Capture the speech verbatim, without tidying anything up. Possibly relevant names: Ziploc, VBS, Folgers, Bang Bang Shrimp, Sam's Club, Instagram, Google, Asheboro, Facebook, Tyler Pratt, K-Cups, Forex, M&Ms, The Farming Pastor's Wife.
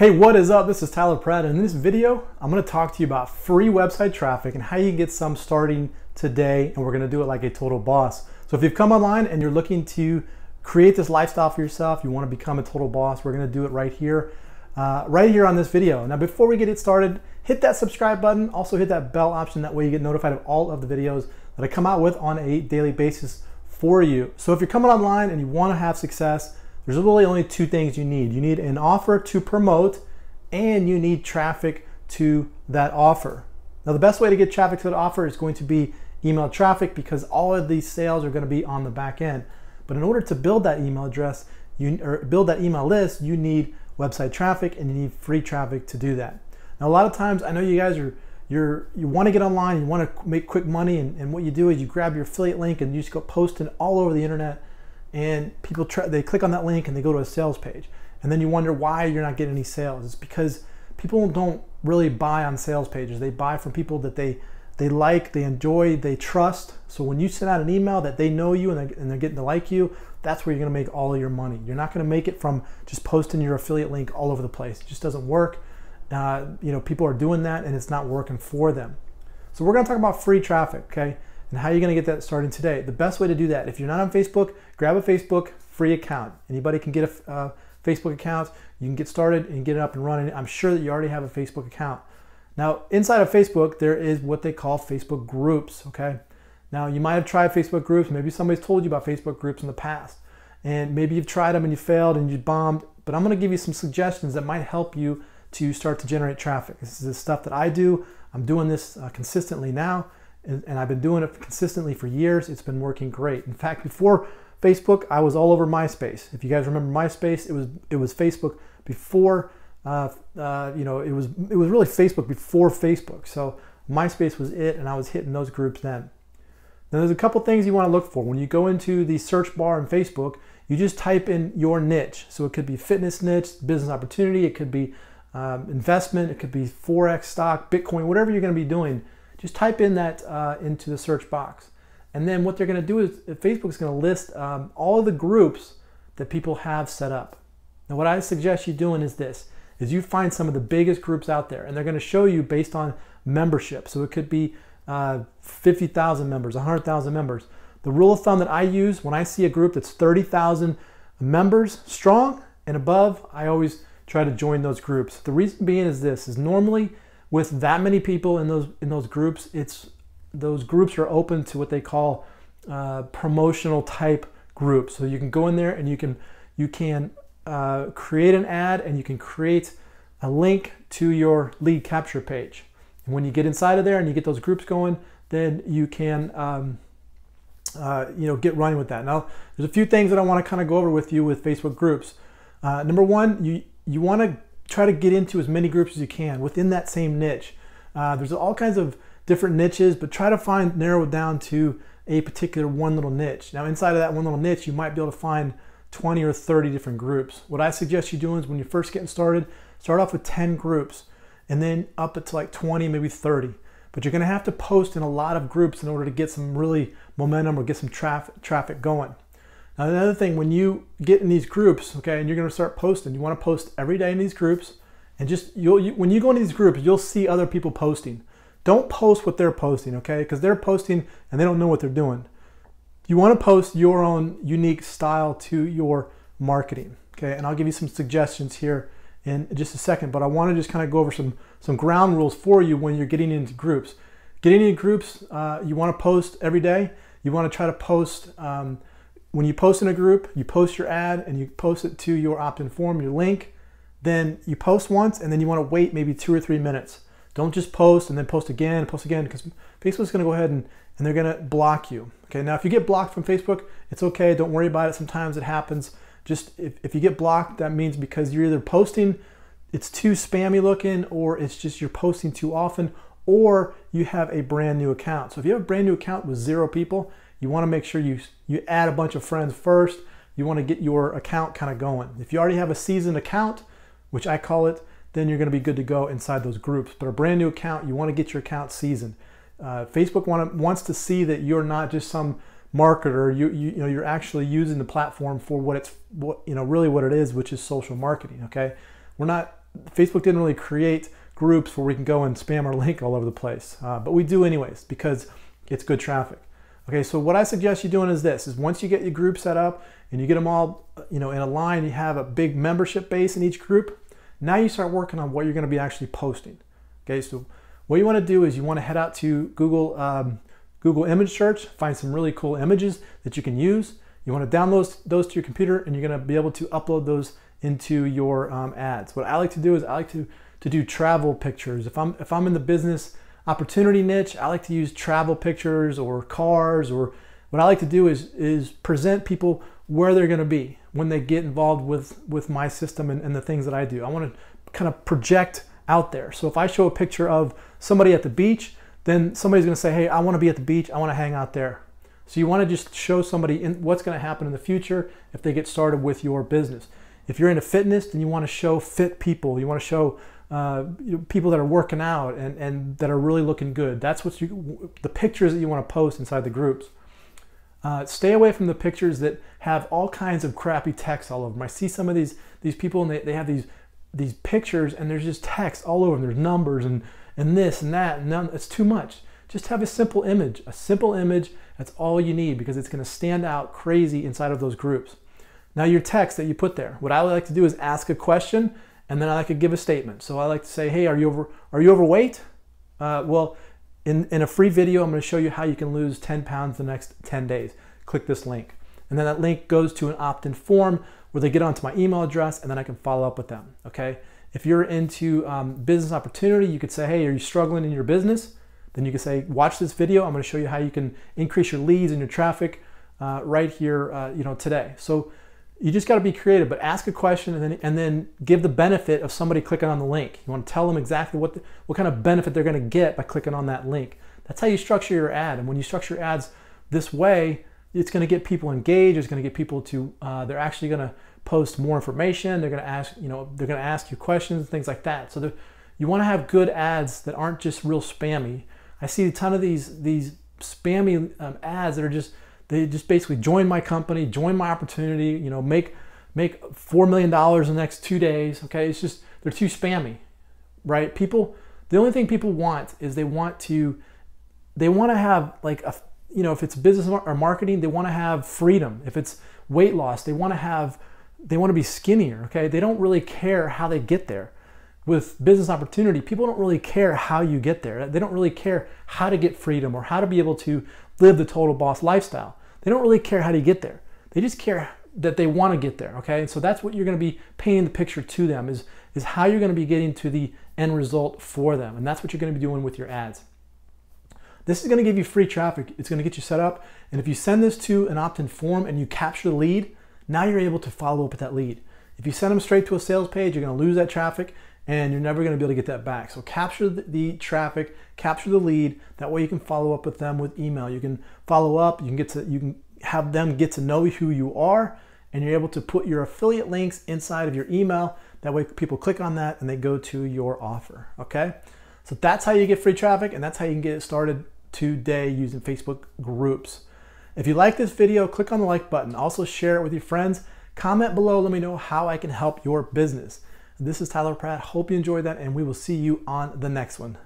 Hey, what is up? This is Tyler Pratt, and in this video, I'm gonna talk to you about free website traffic and how you can get some starting today, and we're gonna do it like a total boss. So if you've come online and you're looking to create this lifestyle for yourself, you wanna become a total boss, we're gonna do it right here, uh, right here on this video. Now, before we get it started, hit that subscribe button, also hit that bell option, that way you get notified of all of the videos that I come out with on a daily basis for you. So if you're coming online and you wanna have success, there's really only two things you need. You need an offer to promote, and you need traffic to that offer. Now, the best way to get traffic to that offer is going to be email traffic, because all of these sales are going to be on the back end. But in order to build that email address, you, or build that email list, you need website traffic, and you need free traffic to do that. Now, a lot of times, I know you guys are you're you want to get online, you want to make quick money, and, and what you do is you grab your affiliate link and you just go posting all over the internet. And people try, they click on that link and they go to a sales page, and then you wonder why you're not getting any sales. It's because people don't really buy on sales pages. They buy from people that they they like, they enjoy, they trust. So when you send out an email that they know you and they're, and they're getting to like you, that's where you're gonna make all of your money. You're not gonna make it from just posting your affiliate link all over the place. It just doesn't work. Uh, you know, people are doing that and it's not working for them. So we're gonna talk about free traffic, okay? And how you're gonna get that started today. The best way to do that, if you're not on Facebook, grab a Facebook free account. Anybody can get a uh, Facebook account. You can get started and get it up and running. I'm sure that you already have a Facebook account. Now, inside of Facebook, there is what they call Facebook groups, okay? Now, you might have tried Facebook groups. Maybe somebody's told you about Facebook groups in the past, and maybe you've tried them and you failed and you bombed, but I'm gonna give you some suggestions that might help you to start to generate traffic. This is the stuff that I do. I'm doing this uh, consistently now. And I've been doing it consistently for years. It's been working great. In fact, before Facebook, I was all over MySpace. If you guys remember MySpace, it was it was Facebook before. Uh, uh, you know, it was it was really Facebook before Facebook. So MySpace was it, and I was hitting those groups then. Now, there's a couple things you want to look for when you go into the search bar in Facebook. You just type in your niche. So it could be fitness niche, business opportunity. It could be um, investment. It could be forex, stock, Bitcoin, whatever you're going to be doing. Just type in that uh, into the search box. And then what they're gonna do is Facebook's gonna list um, all of the groups that people have set up. Now, what I suggest you doing is this, is you find some of the biggest groups out there, and they're gonna show you based on membership. So it could be uh, fifty thousand members, one hundred thousand members. The rule of thumb that I use when I see a group that's thirty thousand members strong and above, I always try to join those groups. The reason being is this, is normally with that many people in those in those groups, it's those groups are open to what they call uh, promotional type groups. So you can go in there and you can you can uh, create an ad, and you can create a link to your lead capture page. And when you get inside of there and you get those groups going, then you can um, uh, you know get running with that. Now, there's a few things that I want to kind of go over with you with Facebook groups. Uh, number one, you you want to try to get into as many groups as you can within that same niche. Uh, there's all kinds of different niches, but try to find, narrow it down to a particular one little niche. Now, inside of that one little niche, you might be able to find twenty or thirty different groups. What I suggest you doing is when you're first getting started, start off with ten groups, and then up it to like twenty, maybe thirty. But you're gonna have to post in a lot of groups in order to get some really momentum or get some traffic traffic going. Now, another thing, when you get in these groups, okay, and you're gonna start posting, you wanna post every day in these groups, and just, you'll, you, when you go into these groups, you'll see other people posting. Don't post what they're posting, okay, because they're posting and they don't know what they're doing. You wanna post your own unique style to your marketing, okay, and I'll give you some suggestions here in just a second, but I wanna just kinda go over some, some ground rules for you when you're getting into groups. Getting into groups, uh, you wanna post every day, you wanna try to post, um, when you post in a group, you post your ad and you post it to your opt-in form, your link, then you post once and then you wanna wait maybe two or three minutes. Don't just post and then post again and post again, because Facebook's gonna go ahead and, and they're gonna block you. Okay, now if you get blocked from Facebook, it's okay, don't worry about it, sometimes it happens. Just if, if you get blocked, that means because you're either posting, it's too spammy looking, or it's just you're posting too often, or you have a brand new account. So if you have a brand new account with zero people, you wanna make sure you, you add a bunch of friends first. You wanna get your account kinda going. If you already have a seasoned account, which I call it, then you're gonna be good to go inside those groups. But a brand new account, you wanna get your account seasoned. Uh, Facebook wanna, wants to see that you're not just some marketer, you, you, you know, you're actually using the platform for what it's, what, you know, really what it is, which is social marketing, okay? We're not Facebook didn't really create groups where we can go and spam our link all over the place, uh, but we do anyways because it's good traffic. Okay, so what I suggest you doing is this, is once you get your group set up and you get them all, you know, in a line, you have a big membership base in each group, now you start working on what you're going to be actually posting. Okay, so what you want to do is you want to head out to Google, um, Google image search, find some really cool images that you can use. You want to download those to your computer and you're going to be able to upload those into your um, ads. What I like to do is I like to, to do travel pictures. If I'm, if I'm in the business opportunity niche, I like to use travel pictures or cars, or what I like to do is, is present people where they're going to be when they get involved with, with my system and, and the things that I do. I want to kind of project out there. So if I show a picture of somebody at the beach, then somebody's going to say, hey, I want to be at the beach. I want to hang out there. So you want to just show somebody in what's going to happen in the future if they get started with your business. If you're into fitness, then you want to show fit people. You want to show uh, you know, people that are working out and, and that are really looking good. That's what you, the pictures that you want to post inside the groups. Uh, stay away from the pictures that have all kinds of crappy text all over them. I see some of these, these people and they, they have these, these pictures and there's just text all over them. There's numbers and, and this and that, and none, it's too much. Just have a simple image, a simple image, that's all you need because it's gonna stand out crazy inside of those groups. Now your text that you put there, what I like to do is ask a question and then I like to give a statement. So I like to say, hey, are you, over, are you overweight? Uh, well, in, in a free video, I'm gonna show you how you can lose ten pounds the next ten days. Click this link. And then that link goes to an opt-in form where they get onto my email address and then I can follow up with them, okay? If you're into um, business opportunity, you could say, hey, are you struggling in your business? Then you can say, watch this video. I'm going to show you how you can increase your leads and your traffic uh, right here, uh, you know, today. So you just got to be creative, but ask a question and then, and then give the benefit of somebody clicking on the link. You want to tell them exactly what, the, what kind of benefit they're going to get by clicking on that link. That's how you structure your ad. And when you structure your ads this way, it's going to get people engaged. It's going to get people to, uh, they're actually going to post more information. They're going to ask, you know, they're going to ask you questions and things like that. So you want to have good ads that aren't just real spammy. I see a ton of these these spammy um, ads that are just, they just basically join my company, join my opportunity, you know, make make four million dollars in the next two days, okay? It's just, they're too spammy, right? People, the only thing people want is they want to, they want to have like, a, you know, if it's business or marketing, they want to have freedom. If it's weight loss, they want to have, they want to be skinnier, okay? They don't really care how they get there. With business opportunity, people don't really care how you get there. They don't really care how to get freedom or how to be able to live the total boss lifestyle. They don't really care how to get there. They just care that they want to get there, okay? And so that's what you're going to be painting the picture to them is, is how you're going to be getting to the end result for them. And that's what you're going to be doing with your ads. This is going to give you free traffic. It's going to get you set up. And if you send this to an opt-in form and you capture the lead, now you're able to follow up with that lead. If you send them straight to a sales page, you're going to lose that traffic and you're never going to be able to get that back. So capture the traffic, capture the lead. That way you can follow up with them with email. You can follow up, you can get to, you can have them get to know who you are, and you're able to put your affiliate links inside of your email. That way people click on that and they go to your offer, okay? So that's how you get free traffic, and that's how you can get it started today using Facebook groups. If you like this video, click on the like button. Also share it with your friends. Comment below, let me know how I can help your business. This is Tyler Pratt. Hope you enjoyed that, and we will see you on the next one.